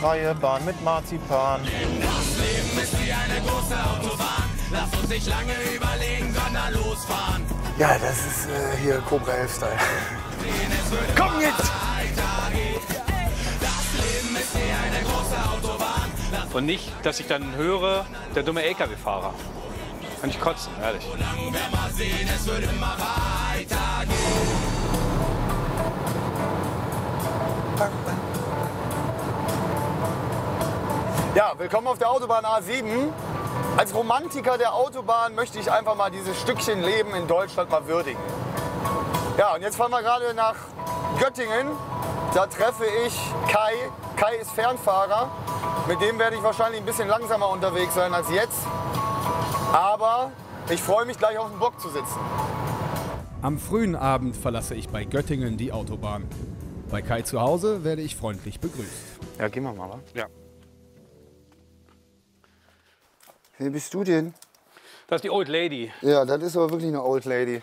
freie Bahn mit Marzipan. Das Leben ist wie eine große Autobahn. Lass uns nicht lange überlegen, sondern losfahren. Ja, das ist hier Cobra Elf Style. Komm jetzt! Und nicht, dass ich dann höre, der dumme LKW-Fahrer. Kann ich kotzen, ehrlich. Ja, willkommen auf der Autobahn A7. Als Romantiker der Autobahn möchte ich einfach mal dieses Stückchen Leben in Deutschland mal würdigen. Ja, und jetzt fahren wir gerade nach Göttingen. Da treffe ich Kai. Kai ist Fernfahrer. Mit dem werde ich wahrscheinlich ein bisschen langsamer unterwegs sein als jetzt. Aber ich freue mich, gleich auf dem Bock zu sitzen. Am frühen Abend verlasse ich bei Göttingen die Autobahn. Bei Kai zu Hause werde ich freundlich begrüßt. Ja, gehen wir mal, wa? Ja. Wer bist du denn? Das ist die Old Lady. Ja, das ist aber wirklich eine Old Lady.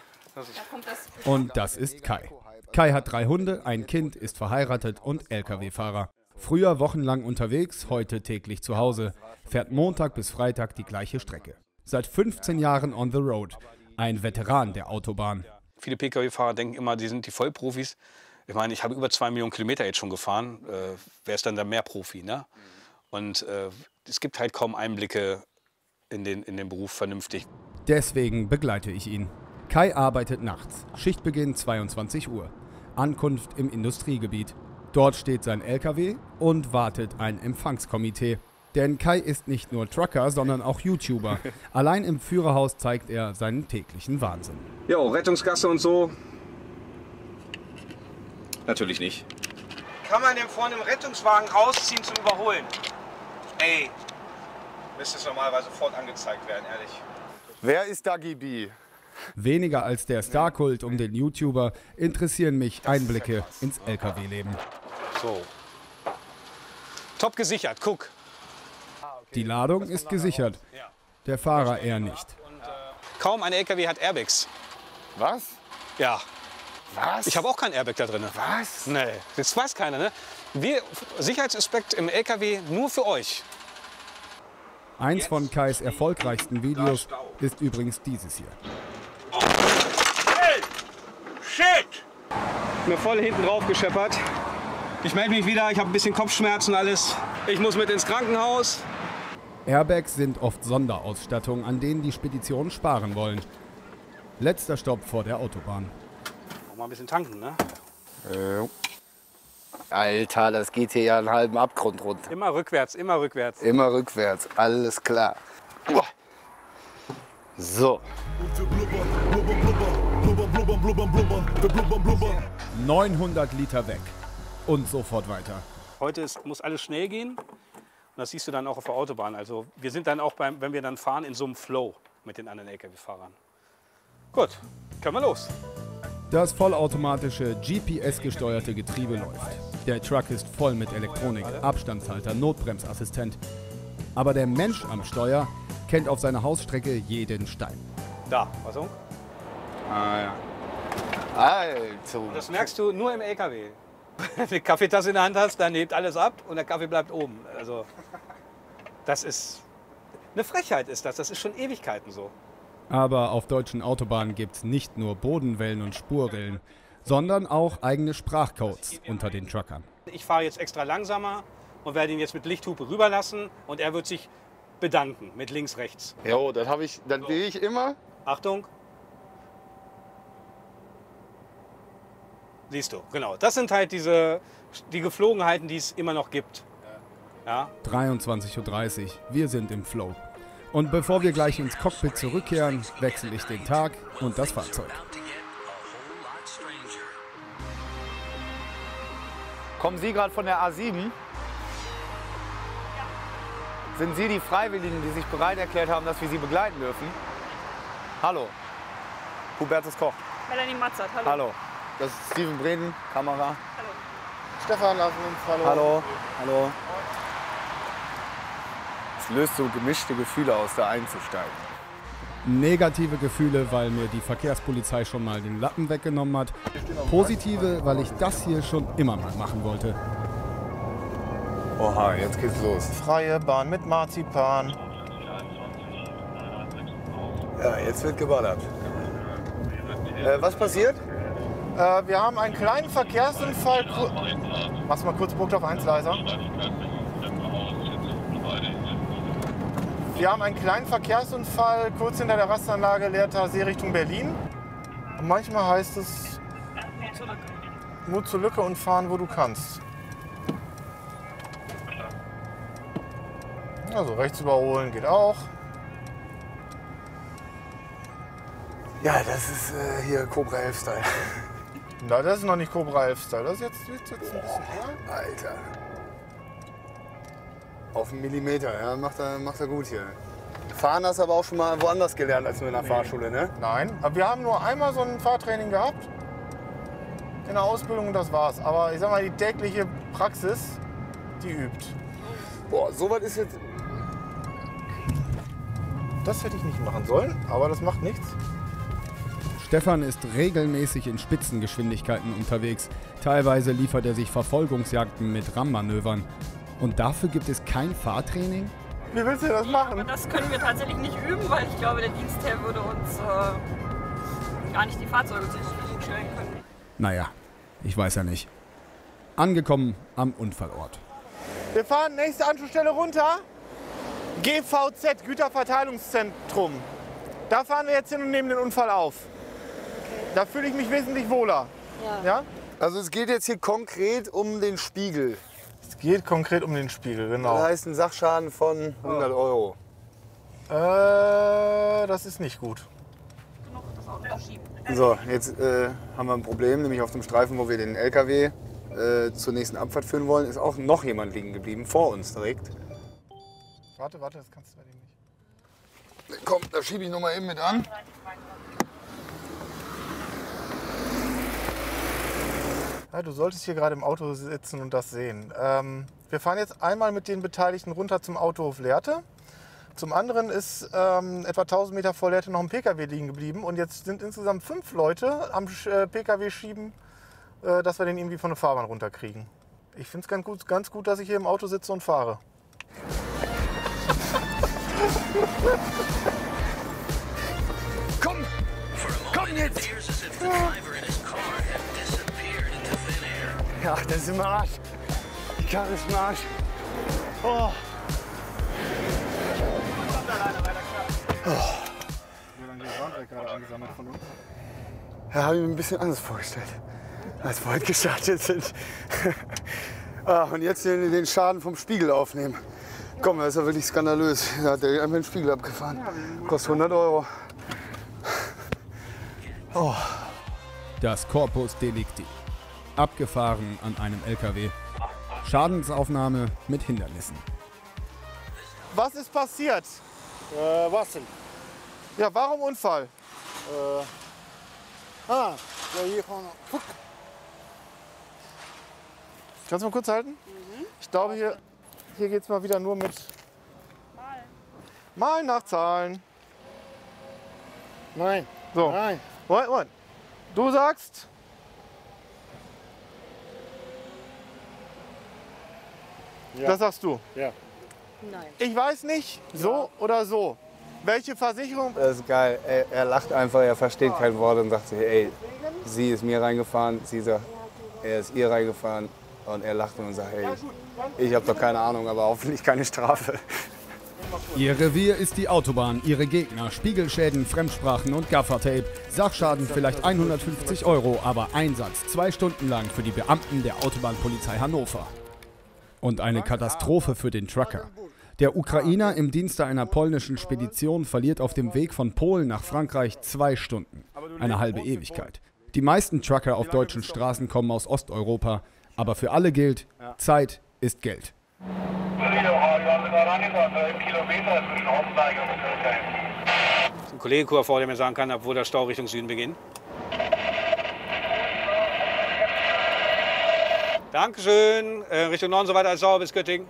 Und das ist Kai. Kai hat 3 Hunde, ein Kind, ist verheiratet und LKW-Fahrer. Früher wochenlang unterwegs, heute täglich zu Hause. Fährt Montag bis Freitag die gleiche Strecke. Seit 15 Jahren on the road. Ein Veteran der Autobahn. Viele Pkw-Fahrer denken immer, die sind die Vollprofis. Ich meine, ich habe über 2 Millionen Kilometer jetzt schon gefahren. Wer ist dann da mehr Profi, ne? Und es gibt halt kaum Einblicke in den Beruf vernünftig. Deswegen begleite ich ihn. Kai arbeitet nachts. Schichtbeginn 22 Uhr. Ankunft im Industriegebiet. Dort steht sein LKW und wartet ein Empfangskomitee. Denn Kai ist nicht nur Trucker, sondern auch YouTuber. Allein im Führerhaus zeigt er seinen täglichen Wahnsinn. Jo, Rettungsgasse und so? Natürlich nicht. Kann man denn vor einem Rettungswagen rausziehen zum Überholen? Ey, müsste es normalerweise sofort angezeigt werden, ehrlich. Wer ist Dagi B? Weniger als der Starkult um den YouTuber interessieren mich Einblicke ins LKW-Leben. So. Top gesichert, guck. Die Ladung ist gesichert, der Fahrer eher nicht. Kaum ein LKW hat Airbags. Was? Ja. Was? Ich habe auch kein Airbag da drin. Was? Nee, das weiß keiner, ne? Wir, Sicherheitsaspekt im LKW nur für euch. Eins von Kais erfolgreichsten Videos ist übrigens dieses hier. Oh. Hey. Shit! Mir voll hinten drauf gescheppert. Ich melde mich wieder, ich habe ein bisschen Kopfschmerzen alles. Ich muss mit ins Krankenhaus. Airbags sind oft Sonderausstattung, an denen die Speditionen sparen wollen. Letzter Stopp vor der Autobahn. Auch mal ein bisschen tanken, ne? Alter, das geht hier ja einen halben Abgrund runter. Immer rückwärts, immer rückwärts. Immer rückwärts, alles klar. So. 900 Liter weg und sofort weiter. Heute muss alles schnell gehen. Und das siehst du dann auch auf der Autobahn. Also wir sind dann auch, wenn wir dann fahren, in so einem Flow mit den anderen LKW-Fahrern. Gut, können wir los. Das vollautomatische, GPS-gesteuerte Getriebe läuft. Der Truck ist voll mit Elektronik, Abstandshalter, Notbremsassistent. Aber der Mensch am Steuer kennt auf seiner Hausstrecke jeden Stein. Da, was auch? Ah ja. Alter. Das merkst du nur im LKW. Wenn du eine Kaffeetasse in der Hand hast, dann hebt alles ab und der Kaffee bleibt oben. Also, das ist eine Frechheit, ist das. Das ist schon Ewigkeiten so. Aber auf deutschen Autobahnen gibt es nicht nur Bodenwellen und Spurrillen, sondern auch eigene Sprachcodes unter den Truckern. Ich fahre jetzt extra langsamer und werde ihn jetzt mit Lichthupe rüberlassen und er wird sich bedanken mit links, rechts. Jo, das habe ich, dann sehe ich immer. Achtung. Siehst du, genau. Das sind halt die Geflogenheiten, die es immer noch gibt. Ja? 23.30 Uhr, wir sind im Flow. Und bevor wir gleich ins Cockpit zurückkehren, wechsle ich den Tag und das Fahrzeug. Kommen Sie gerade von der A7? Ja. Sind Sie die Freiwilligen, die sich bereit erklärt haben, dass wir Sie begleiten dürfen? Hallo. Hubertus Koch. Melanie Matzert, hallo. Hallo. Das ist Steven Breden, Kamera. Hallo. Stefan Lassen, hallo. Hallo. Hallo. Löst so gemischte Gefühle aus, da einzusteigen. Negative Gefühle, weil mir die Verkehrspolizei schon mal den Lappen weggenommen hat. Positive, weil ich das hier schon immer mal machen wollte. Oha, jetzt geht's los. Freie Bahn mit Marzipan. Ja, jetzt wird geballert. Was passiert? Wir haben einen kleinen Verkehrsunfall. Mach's mal kurz Punkt auf 1 leiser. Wir haben einen kleinen Verkehrsunfall kurz hinter der Rastanlage Lehrter See Richtung Berlin. Und manchmal heißt es Mut zur Lücke und fahren, wo du kannst. Also rechts überholen geht auch. Ja, das ist hier Cobra Elf Style. Na, das ist noch nicht Cobra Elf Style. Das ist jetzt ein bisschen. Ja? Alter. Auf einen Millimeter, ja, macht er gut hier. Fahren hast du aber auch schon mal woanders gelernt als nur in der Fahrschule, ne? Nein, aber wir haben nur einmal so ein Fahrtraining gehabt. In der Ausbildung und das war's. Aber ich sag mal, die tägliche Praxis, die übt. Boah, sowas ist jetzt. Das hätte ich nicht machen sollen, aber das macht nichts. Stefan ist regelmäßig in Spitzengeschwindigkeiten unterwegs. Teilweise liefert er sich Verfolgungsjagden mit Rammmanövern. Und dafür gibt es kein Fahrtraining? Wie willst du das machen? Ja, aber das können wir tatsächlich nicht üben, weil ich glaube, der Dienstherr würde uns gar nicht die Fahrzeuge zur Verfügung stellen können. Naja, ich weiß ja nicht. Angekommen am Unfallort. Wir fahren nächste Anschlussstelle runter. GVZ, Güterverteilungszentrum. Da fahren wir jetzt hin und nehmen den Unfall auf. Okay. Da fühle ich mich wesentlich wohler. Ja. Ja? Also es geht jetzt hier konkret um den Spiegel. Es geht konkret um den Spiegel, genau. Das heißt ein Sachschaden von 100 Euro. Das ist nicht gut. So, jetzt haben wir ein Problem, nämlich auf dem Streifen, wo wir den LKW zur nächsten Abfahrt führen wollen, ist auch noch jemand liegen geblieben, vor uns direkt. Warte, das kannst du bei dem nicht. Komm, da schiebe ich noch mal eben mit an. Ja, du solltest hier gerade im Auto sitzen und das sehen. Wir fahren jetzt einmal mit den Beteiligten runter zum Autohof Lehrte. Zum anderen ist etwa 1000 Meter vor Lehrte noch ein PKW liegen geblieben. Und jetzt sind insgesamt 5 Leute am PKW schieben, dass wir den irgendwie von der Fahrbahn runterkriegen. Ich finde es ganz gut, dass ich hier im Auto sitze und fahre. Komm jetzt! Ach, das ist im Arsch. Die Karre ist im Arsch. Oh. Oh. Ja, habe ich mir ein bisschen anders vorgestellt, als wir heute gestartet sind. Ah, und jetzt den Schaden vom Spiegel aufnehmen. Komm, das ist ja wirklich skandalös. Da hat der einfach den Spiegel abgefahren. Kostet 100 Euro. Oh. Das Corpus Delicti. Abgefahren an einem LKW. Schadensaufnahme mit Hindernissen. Was ist passiert? Was denn? Ja, warum Unfall? Hier kommt noch. Kannst du mal kurz halten? Mhm. Ich glaube, hier geht es mal wieder nur mit Malen nach Zahlen. Nein. So. Nein. Moment. Du sagst. Ja. Das sagst du? Ja. Nein. Ich weiß nicht, so oder so. Welche Versicherung? Das ist geil. Er lacht einfach, er versteht kein Wort und sagt sich, ey, sie ist mir reingefahren, sie sagt, er ist ihr reingefahren. Und er lacht und sagt, ey, ich habe doch keine Ahnung, aber hoffentlich keine Strafe. Ihr Revier ist die Autobahn, ihre Gegner, Spiegelschäden, Fremdsprachen und Gaffertape. Sachschaden vielleicht 150 Euro, aber Einsatz 2 Stunden lang für die Beamten der Autobahnpolizei Hannover. Und eine Katastrophe für den Trucker. Der Ukrainer im Dienste einer polnischen Spedition verliert auf dem Weg von Polen nach Frankreich 2 Stunden. Eine halbe Ewigkeit. Die meisten Trucker auf deutschen Straßen kommen aus Osteuropa. Aber für alle gilt, Zeit ist Geld. Ein Kollege kurz vor, der mir sagen kann, ab wo der Stau Richtung Süden beginnt. Dankeschön. Richtung Norden, so weiter als Sauer bis Göttingen.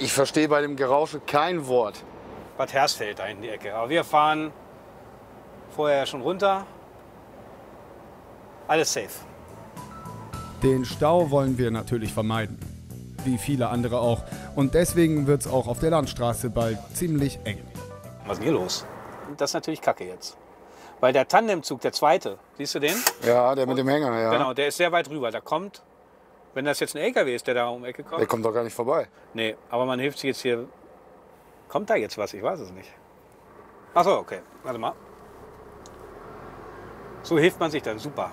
Ich verstehe bei dem Gerausche kein Wort. Bad Hersfeld da in die Ecke. Aber wir fahren vorher schon runter. Alles safe. Den Stau wollen wir natürlich vermeiden, wie viele andere auch. Und deswegen wird es auch auf der Landstraße bald ziemlich eng. Was ist hier los? Das ist natürlich kacke jetzt. Weil der Tandemzug, der zweite, siehst du den? Ja, der mit dem Hänger, ja. Genau, der ist sehr weit rüber. Da kommt, wenn das jetzt ein LKW ist, der da um die Ecke kommt. Der kommt doch gar nicht vorbei. Nee, aber man hilft sich jetzt hier. Kommt da jetzt was? Ich weiß es nicht. Ach so, okay. Warte mal. So hilft man sich dann. Super.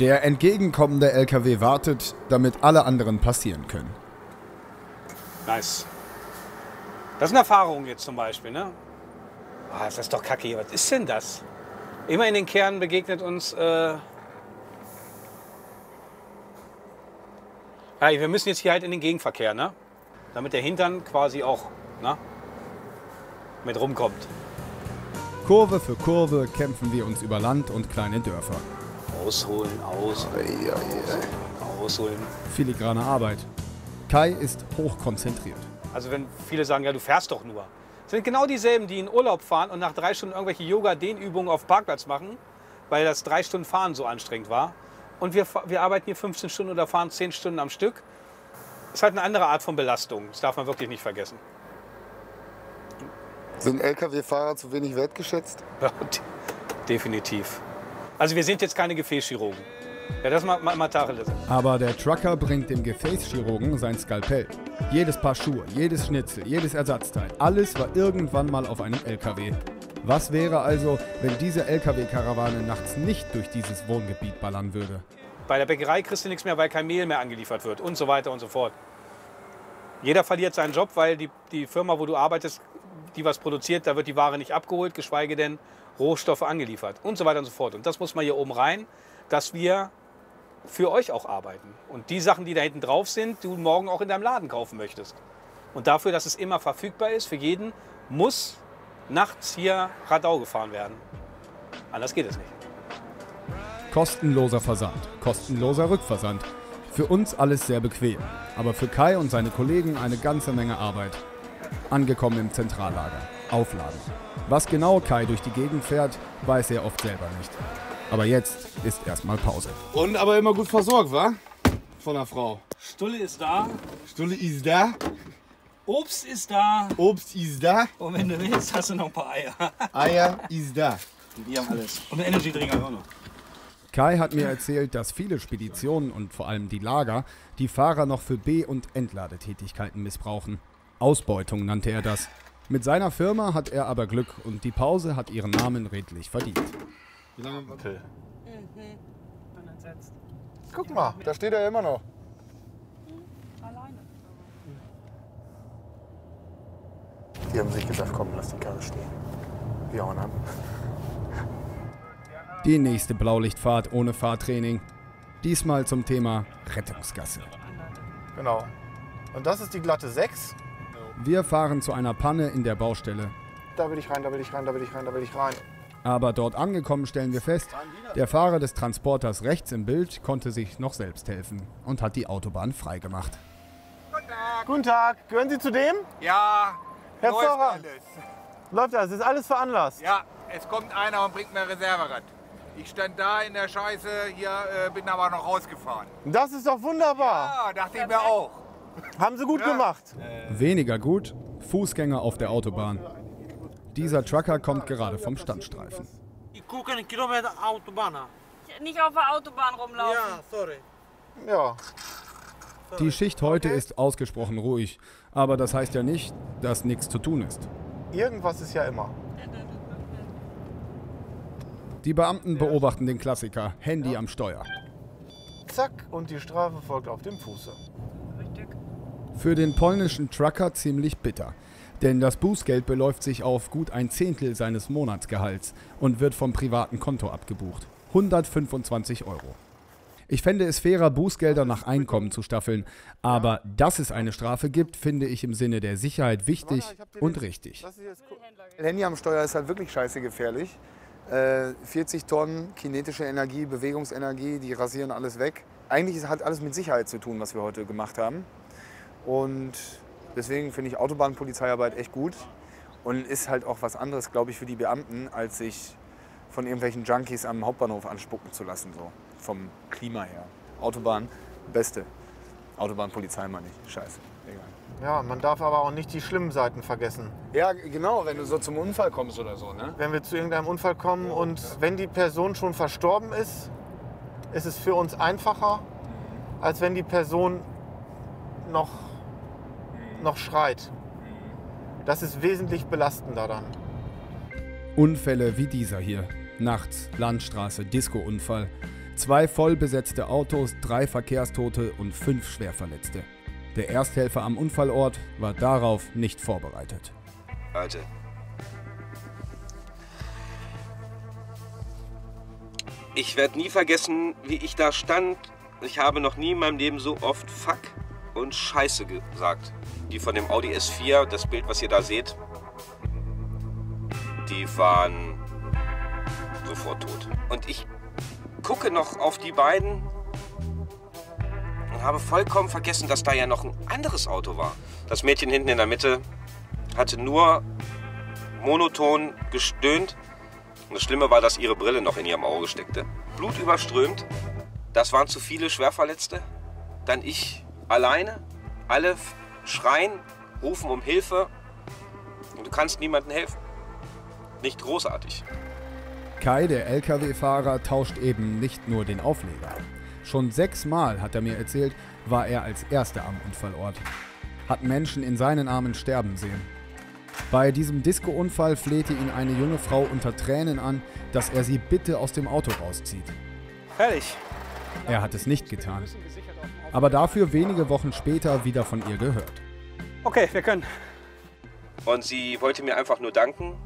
Der entgegenkommende LKW wartet, damit alle anderen passieren können. Nice. Das sind Erfahrungen jetzt zum Beispiel, ne? Oh, das ist doch kacke hier. Was ist denn das? Immer in den Kernen begegnet uns... wir müssen jetzt hier halt in den Gegenverkehr, ne? Damit der Hintern quasi auch, ne? Mit rumkommt. Kurve für Kurve kämpfen wir uns über Land und kleine Dörfer. Ausholen, ausholen, ausholen. Filigrane Arbeit. Kai ist hochkonzentriert. Also wenn viele sagen, ja, du fährst doch nur. Das sind genau dieselben, die in Urlaub fahren und nach 3 Stunden irgendwelche Yoga-Dehnübungen auf dem Parkplatz machen, weil das 3 Stunden Fahren so anstrengend war. Und wir arbeiten hier 15 Stunden oder fahren 10 Stunden am Stück. Das ist halt eine andere Art von Belastung. Das darf man wirklich nicht vergessen. Sind LKW-Fahrer zu wenig wertgeschätzt? Ja, definitiv. Also wir sind jetzt keine Gefäßchirurgen. Ja, das mal Tacheles. Aber der Trucker bringt dem Gefäßchirurgen sein Skalpell. Jedes Paar Schuhe, jedes Schnitzel, jedes Ersatzteil, alles war irgendwann mal auf einem LKW. Was wäre also, wenn diese LKW-Karawane nachts nicht durch dieses Wohngebiet ballern würde? Bei der Bäckerei kriegst du nichts mehr, weil kein Mehl mehr angeliefert wird und so weiter und so fort. Jeder verliert seinen Job, weil die Firma, wo du arbeitest, die was produziert, da wird die Ware nicht abgeholt, geschweige denn Rohstoffe angeliefert und so weiter und so fort. Und das muss man hier oben rein, dass wir für euch auch arbeiten. Und die Sachen, die da hinten drauf sind, du morgen auch in deinem Laden kaufen möchtest. Und dafür, dass es immer verfügbar ist für jeden, muss nachts hier Radau gefahren werden. Anders geht es nicht. Kostenloser Versand, kostenloser Rückversand. Für uns alles sehr bequem, aber für Kai und seine Kollegen eine ganze Menge Arbeit. Angekommen im Zentrallager. Aufladen. Was genau Kai durch die Gegend fährt, weiß er oft selber nicht. Aber jetzt ist erstmal Pause. Und aber immer gut versorgt, wa? Von der Frau. Stulle ist da. Stulle ist da. Obst ist da. Obst ist da. Und wenn du willst, hast du noch ein paar Eier. Eier ist da. Und wir haben alles. Und einen Energy-Drink auch noch. Kai hat mir erzählt, dass viele Speditionen und vor allem die Lager die Fahrer noch für B- und Entladetätigkeiten missbrauchen. Ausbeutung nannte er das. Mit seiner Firma hat er aber Glück und die Pause hat ihren Namen redlich verdient. Wie lange haben wir? Guck mal, da steht er immer noch. Alleine. Die haben sich gesagt, komm, lass die Karre stehen. Wir hauen ab. Die nächste Blaulichtfahrt ohne Fahrtraining. Diesmal zum Thema Rettungsgasse. Genau. Und das ist die glatte 6. Wir fahren zu einer Panne in der Baustelle. Da will ich rein, da will ich rein, da will ich rein, da will ich rein. Aber dort angekommen stellen wir fest, der Fahrer des Transporters rechts im Bild konnte sich noch selbst helfen und hat die Autobahn freigemacht. Guten Tag. Guten Tag. Gehören Sie zu dem? Ja. Herr Zauber. Läuft alles. Ist alles veranlasst? Ja. Es kommt einer und bringt mir ein Reserverad. Ich stand da in der Scheiße, hier bin aber noch rausgefahren. Das ist doch wunderbar. Ja, dachte ich mir auch. Haben sie gut gemacht. Weniger gut, Fußgänger auf der Autobahn. Dieser Trucker kommt gerade vom Standstreifen. Ich gucke einen Kilometer Autobahn. Nicht auf der Autobahn rumlaufen. Ja, sorry. Ja. Die Schicht heute ist ausgesprochen ruhig. Aber das heißt ja nicht, dass nichts zu tun ist. Irgendwas ist ja immer. Die Beamten beobachten den Klassiker. Handy am Steuer. Zack, und die Strafe folgt auf dem Fuße. Für den polnischen Trucker ziemlich bitter, denn das Bußgeld beläuft sich auf gut 1/10 seines Monatsgehalts und wird vom privaten Konto abgebucht. 125 €. Ich fände es fairer, Bußgelder nach Einkommen zu staffeln, aber dass es eine Strafe gibt, finde ich im Sinne der Sicherheit wichtig und richtig. Handy am Steuer ist halt wirklich scheiße gefährlich. 40 Tonnen kinetische Energie, Bewegungsenergie, die rasieren alles weg. Eigentlich hat alles mit Sicherheit zu tun, was wir heute gemacht haben. Und deswegen finde ich Autobahnpolizeiarbeit echt gut und ist halt auch was anderes, glaube ich, für die Beamten, als sich von irgendwelchen Junkies am Hauptbahnhof anspucken zu lassen, so vom Klima her. Autobahn, beste. Autobahnpolizei mal nicht, scheiße, egal. Ja, man darf aber auch nicht die schlimmen Seiten vergessen. Ja, genau, wenn du so zum Unfall kommst oder so, ne? Wenn wir zu irgendeinem Unfall kommen und wenn die Person schon verstorben ist, ist es für uns einfacher, als wenn die Person noch schreit. Das ist wesentlich belastender dann. Unfälle wie dieser hier. Nachts, Landstraße, Disco-Unfall. 2 vollbesetzte Autos, 3 Verkehrstote und 5 Schwerverletzte. Der Ersthelfer am Unfallort war darauf nicht vorbereitet. Leute. Ich werde nie vergessen, wie ich da stand. Ich habe noch nie in meinem Leben so oft Fuck und Scheiße gesagt. Die von dem Audi S4, das Bild, was ihr da seht, die waren sofort tot. Und ich gucke noch auf die beiden und habe vollkommen vergessen, dass da ja noch ein anderes Auto war. Das Mädchen hinten in der Mitte hatte nur monoton gestöhnt. Und das Schlimme war, dass ihre Brille noch in ihrem Auge steckte. Blutüberströmt, das waren zu viele Schwerverletzte. Dann ich alleine, alle schreien, rufen um Hilfe und du kannst niemandem helfen. Nicht großartig. Kai, der LKW-Fahrer, tauscht eben nicht nur den Aufleger. Schon 6 Mal, hat er mir erzählt, war er als Erster am Unfallort. Hat Menschen in seinen Armen sterben sehen. Bei diesem Disco-Unfall flehte ihn eine junge Frau unter Tränen an, dass er sie bitte aus dem Auto rauszieht. Fertig. Er hat es nicht getan. Aber dafür wenige Wochen später wieder von ihr gehört. Okay, wir können. Und sie wollte mir einfach nur danken,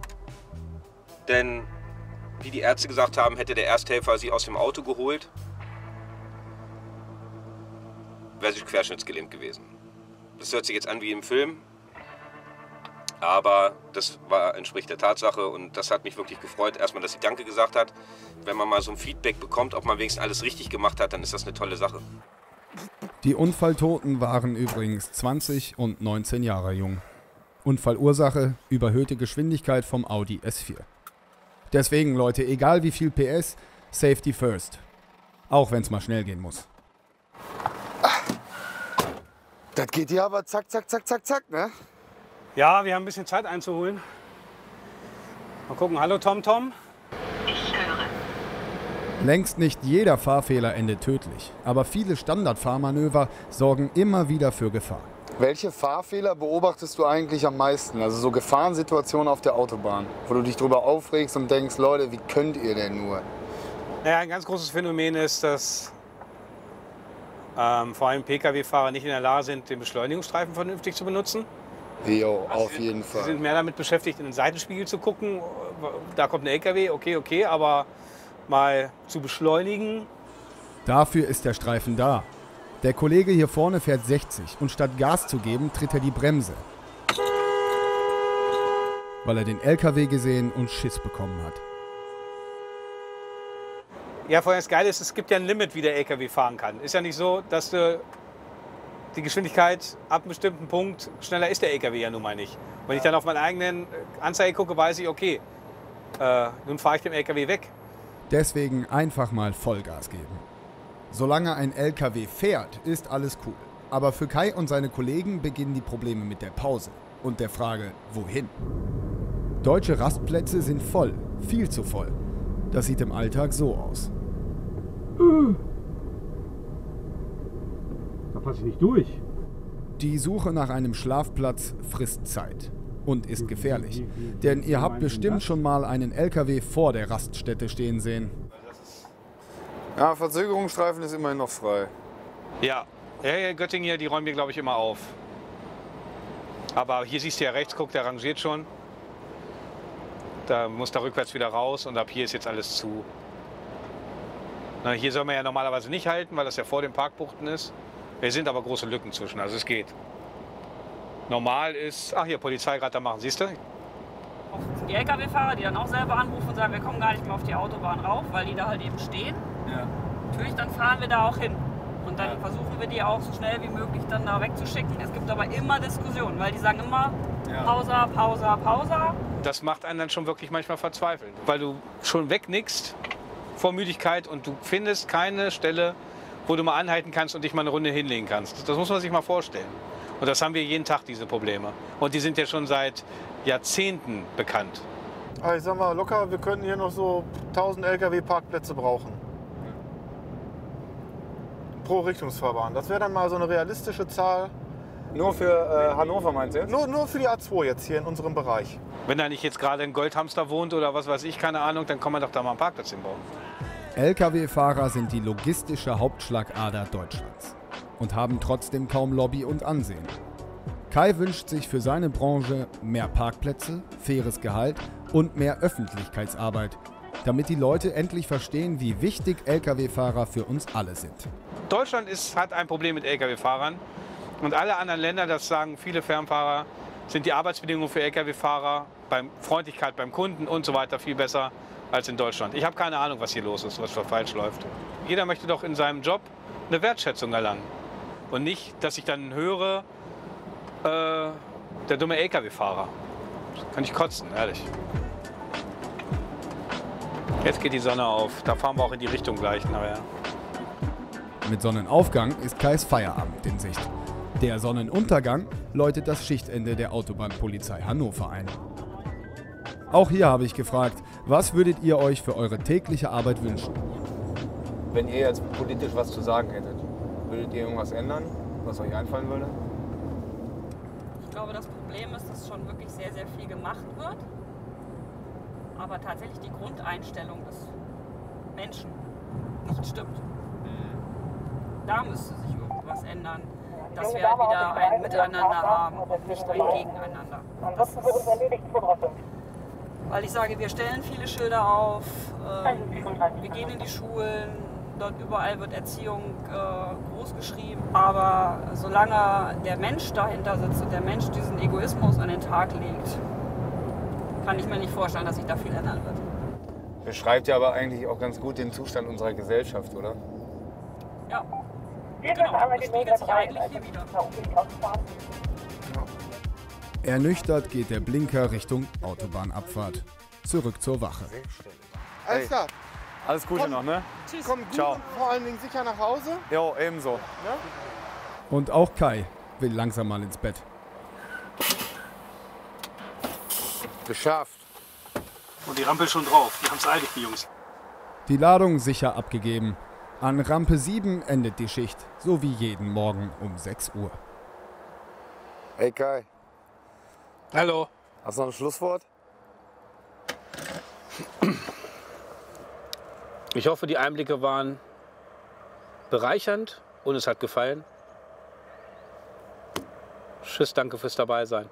denn wie die Ärzte gesagt haben, hätte der Ersthelfer sie aus dem Auto geholt, wäre sie querschnittsgelähmt gewesen. Das hört sich jetzt an wie im Film, aber das entspricht der Tatsache und das hat mich wirklich gefreut, erstmal, dass sie Danke gesagt hat. Wenn man mal so ein Feedback bekommt, ob man wenigstens alles richtig gemacht hat, dann ist das eine tolle Sache. Die Unfalltoten waren übrigens 20 und 19 Jahre jung. Unfallursache, überhöhte Geschwindigkeit vom Audi S4. Deswegen, Leute, egal wie viel PS, Safety first. Auch wenn es mal schnell gehen muss. Das geht hier aber zack, zack, zack, zack, zack, ne? Ja, wir haben ein bisschen Zeit einzuholen. Mal gucken, hallo TomTom. Ich höre. Längst nicht jeder Fahrfehler endet tödlich, aber viele Standardfahrmanöver sorgen immer wieder für Gefahr. Welche Fahrfehler beobachtest du eigentlich am meisten? Also so Gefahrensituationen auf der Autobahn, wo du dich drüber aufregst und denkst, Leute, wie könnt ihr denn nur? Naja, ein ganz großes Phänomen ist, dass vor allem Pkw-Fahrer nicht in der Lage sind, den Beschleunigungsstreifen vernünftig zu benutzen. Jo, also auf jeden Fall. Sie sind mehr damit beschäftigt, in den Seitenspiegel zu gucken. Da kommt ein LKW, okay, aber mal zu beschleunigen. Dafür ist der Streifen da. Der Kollege hier vorne fährt 60 und statt Gas zu geben, tritt er die Bremse. Weil er den LKW gesehen und Schiss bekommen hat. Ja, vor allem das Geile ist, es gibt ja ein Limit, wie der LKW fahren kann. Ist ja nicht so, dass du die Geschwindigkeit ab einem bestimmten Punkt, schneller ist der LKW ja nun mal nicht. Wenn ich dann auf meinen eigenen Anzeige gucke, weiß ich, okay, nun fahre ich den LKW weg. Deswegen einfach mal Vollgas geben. Solange ein LKW fährt, ist alles cool. Aber für Kai und seine Kollegen beginnen die Probleme mit der Pause und der Frage, wohin? Deutsche Rastplätze sind voll, viel zu voll. Das sieht im Alltag so aus. Da passe ich nicht durch. Die Suche nach einem Schlafplatz frisst Zeit und ist gefährlich. Denn ihr habt bestimmt schon mal einen LKW vor der Raststätte stehen sehen. Ja, Verzögerungsstreifen ist immerhin noch frei. Ja, Göttingen hier, die räumen wir, glaube ich, immer auf. Aber hier siehst du ja rechts, guck, der rangiert schon. Da muss da rückwärts wieder raus und ab hier ist jetzt alles zu. Na, hier soll man ja normalerweise nicht halten, weil das ja vor den Parkbuchten ist. Wir sind aber große Lücken zwischen, also es geht. Normal ist, ach hier, Polizei gerade da machen, siehst du? Die LKW-Fahrer, die dann auch selber anrufen und sagen, wir kommen gar nicht mehr auf die Autobahn rauf, weil die da halt eben stehen. Ja. Natürlich, dann fahren wir da auch hin und dann versuchen wir die auch so schnell wie möglich dann da wegzuschicken. Es gibt aber immer Diskussionen, weil die sagen immer Pause, Pause, Pause. Das macht einen dann schon wirklich manchmal verzweifeln, weil du schon wegnickst vor Müdigkeit und du findest keine Stelle, wo du mal anhalten kannst und dich mal eine Runde hinlegen kannst. Das muss man sich mal vorstellen. Und das haben wir jeden Tag, diese Probleme. Und die sind ja schon seit Jahrzehnten bekannt. Aber ich sag mal locker, wir könnten hier noch so 1000 LKW-Parkplätze brauchen. Pro Richtungsfahrbahn. Das wäre dann mal so eine realistische Zahl. Nur für Hannover meinst du jetzt? Nur für die A2 jetzt hier in unserem Bereich. Wenn da nicht jetzt gerade ein Goldhamster wohnt oder was weiß ich, keine Ahnung, dann kann man doch da mal einen Parkplatz hinbauen. LKW-Fahrer sind die logistische Hauptschlagader Deutschlands und haben trotzdem kaum Lobby und Ansehen. Kai wünscht sich für seine Branche mehr Parkplätze, faires Gehalt und mehr Öffentlichkeitsarbeit, damit die Leute endlich verstehen, wie wichtig LKW-Fahrer für uns alle sind. Deutschland hat ein Problem mit LKW-Fahrern. Und alle anderen Länder, das sagen viele Fernfahrer, sind die Arbeitsbedingungen für Lkw-Fahrer, Freundlichkeit beim Kunden und so weiter viel besser als in Deutschland. Ich habe keine Ahnung, was hier los ist, was falsch läuft. Jeder möchte doch in seinem Job eine Wertschätzung erlangen. Und nicht, dass ich dann höre, der dumme Lkw-Fahrer. Kann ich kotzen, ehrlich. Jetzt geht die Sonne auf, da fahren wir auch in die Richtung gleich. Naja. Mit Sonnenaufgang ist Kais Feierabend in Sicht. Der Sonnenuntergang läutet das Schichtende der Autobahnpolizei Hannover ein. Auch hier habe ich gefragt, was würdet ihr euch für eure tägliche Arbeit wünschen? Wenn ihr jetzt politisch was zu sagen hättet, würdet ihr irgendwas ändern, was euch einfallen würde? Ich glaube, das Problem ist, dass schon wirklich sehr, sehr viel gemacht wird. Aber tatsächlich die Grundeinstellung des Menschen nicht stimmt. Da müsste sich irgendwas ändern. Dass wir wieder ein Miteinander haben und nicht ein Gegeneinander. Das ist, weil ich sage, wir stellen viele Schilder auf, wir gehen in die Schulen, dort überall wird Erziehung groß geschrieben. Aber solange der Mensch dahinter sitzt und der Mensch diesen Egoismus an den Tag legt, kann ich mir nicht vorstellen, dass sich da viel ändern wird. Beschreibt ja aber eigentlich auch ganz gut den Zustand unserer Gesellschaft, oder? Ja. Genau, das spiegelt sich eigentlich hier wieder. Ernüchtert geht der Blinker Richtung Autobahnabfahrt. Zurück zur Wache. Alles klar. Alles Gute noch, ne? Tschüss. Komm gut und vor allen Dingen sicher nach Hause. Jo, ebenso. Ja? Und auch Kai will langsam mal ins Bett. Geschafft. Und die Rampe schon drauf. Die haben es eilig, die Jungs. Die Ladung sicher abgegeben. An Rampe 7 endet die Schicht, so wie jeden Morgen um 6 Uhr. Hey Kai. Hallo. Hast du noch ein Schlusswort? Ich hoffe, die Einblicke waren bereichernd und es hat gefallen. Tschüss, danke fürs Dabeisein.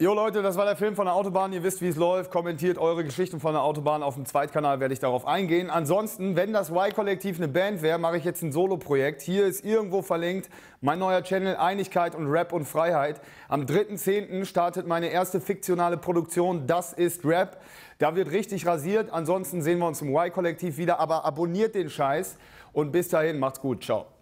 Jo Leute, das war der Film von der Autobahn. Ihr wisst, wie es läuft. Kommentiert eure Geschichten von der Autobahn. Auf dem Zweitkanal werde ich darauf eingehen. Ansonsten, wenn das Y-Kollektiv eine Band wäre, mache ich jetzt ein Solo-Projekt. Hier ist irgendwo verlinkt mein neuer Channel Einigkeit und Rap und Freiheit. Am 3.10. startet meine erste fiktionale Produktion, Das ist Rap. Da wird richtig rasiert. Ansonsten sehen wir uns im Y-Kollektiv wieder. Aber abonniert den Scheiß und bis dahin, macht's gut. Ciao.